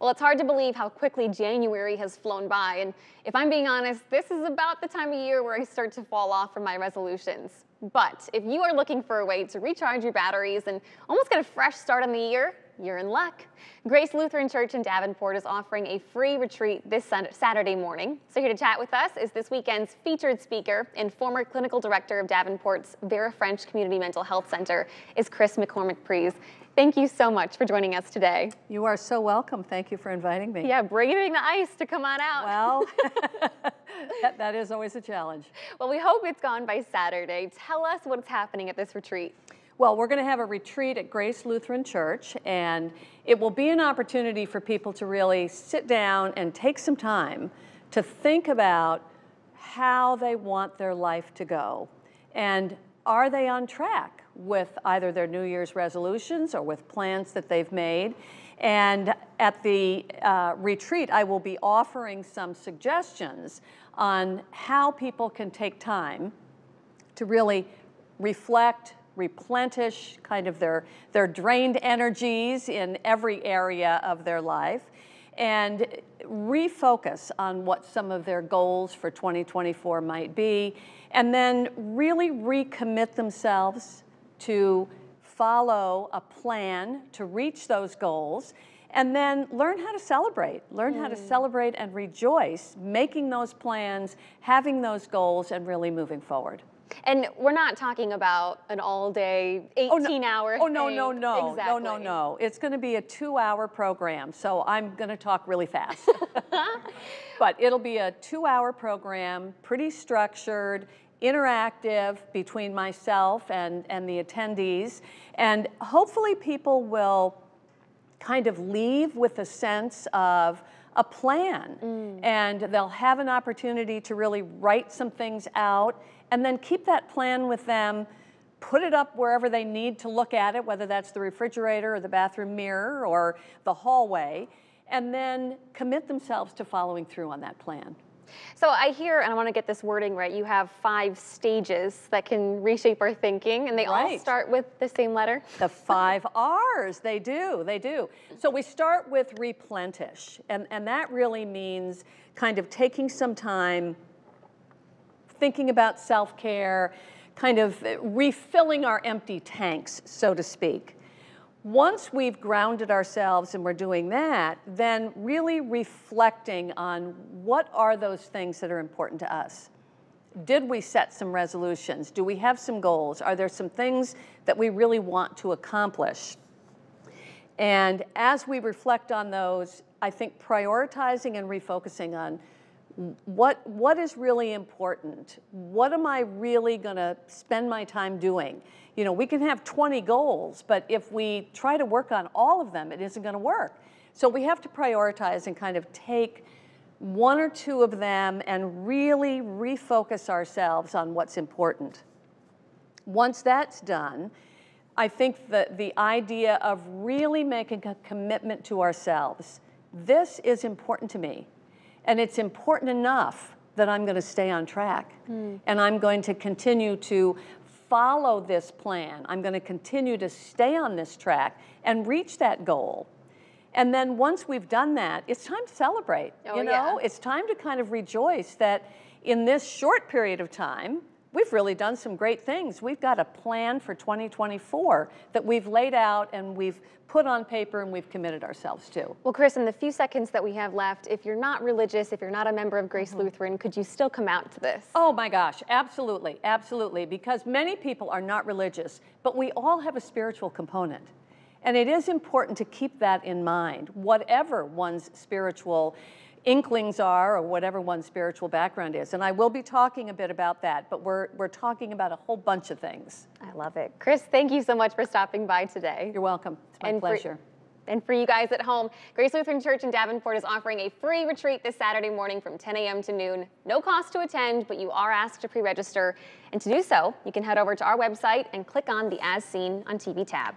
Well, it's hard to believe how quickly January has flown by, and if I'm being honest, this is about the time of year where I start to fall off from my resolutions. But if you are looking for a way to recharge your batteries and almost get a fresh start on the year, you're in luck. Grace Lutheran Church in Davenport is offering a free retreat this Saturday morning. So here to chat with us is this weekend's featured speaker and former clinical director of Davenport's Vera French Community Mental Health Center is Chris McCormick-Pries. Thank you so much for joining us today. You are so welcome. Thank you for inviting me. Yeah, braving the ice to come on out. Well, that is always a challenge. Well, we hope it's gone by Saturday. Tell us what's happening at this retreat. Well, we're going to have a retreat at Grace Lutheran Church, and it will be an opportunity for people to really sit down and take some time to think about how they want their life to go, and are they on track with either their New Year's resolutions or with plans that they've made. And at the retreat, I will be offering some suggestions on how people can take time to really reflect, replenish kind of their drained energies in every area of their life, and refocus on what some of their goals for 2024 might be, and then really recommit themselves to follow a plan to reach those goals, and then learn how to celebrate. Learn how to celebrate and rejoice, making those plans, having those goals, and really moving forward. And we're not talking about an all-day, 18-hour thing. No. It's going to be a 2-hour program, so I'm going to talk really fast. But it'll be a 2-hour program, pretty structured, interactive between myself and the attendees. And hopefully people will kind of leave with a sense of a plan. And they'll have an opportunity to really write some things out and then keep that plan with them, put it up wherever they need to look at it, whether that's the refrigerator or the bathroom mirror or the hallway, and then commit themselves to following through on that plan. So I hear, and I want to get this wording right, you have 5 stages that can reshape our thinking, and they all start with the same letter? The 5 R's, they do. So we start with replenish, and that really means kind of taking some time, thinking about self-care, kind of refilling our empty tanks, so to speak. Once we've grounded ourselves and we're doing that, then really reflecting on what are those things that are important to us. Did we set some resolutions? Do we have some goals? Are there some things that we really want to accomplish? And as we reflect on those, I think prioritizing and refocusing on what is really important? What am I really going to spend my time doing? You know, we can have 20 goals, but if we try to work on all of them, it isn't going to work. So we have to prioritize and kind of take one or two of them and really refocus ourselves on what's important. Once that's done, I think that the idea of really making a commitment to ourselves, this is important to me. And it's important enough that I'm going to stay on track. And I'm going to continue to follow this plan. I'm going to continue to stay on this track and reach that goal. And then once we've done that, it's time to celebrate. It's time to kind of rejoice that in this short period of time, we've really done some great things. We've got a plan for 2024 that we've laid out and we've put on paper and we've committed ourselves to. Well, Chris, in the few seconds that we have left, if you're not religious, if you're not a member of Grace Lutheran, could you still come out to this? Oh my gosh, absolutely, absolutely. Because many people are not religious, but we all have a spiritual component. And it is important to keep that in mind, whatever one's spiritual inklings are or whatever one's spiritual background is. And I will be talking a bit about that, but we're talking about a whole bunch of things. I love it. Chris, thank you so much for stopping by today. You're welcome. It's my pleasure. And for you guys at home, Grace Lutheran Church in Davenport is offering a free retreat this Saturday morning from 10 a.m. to noon. No cost to attend, but you are asked to pre-register. And to do so, you can head over to our website and click on the As Seen on TV tab.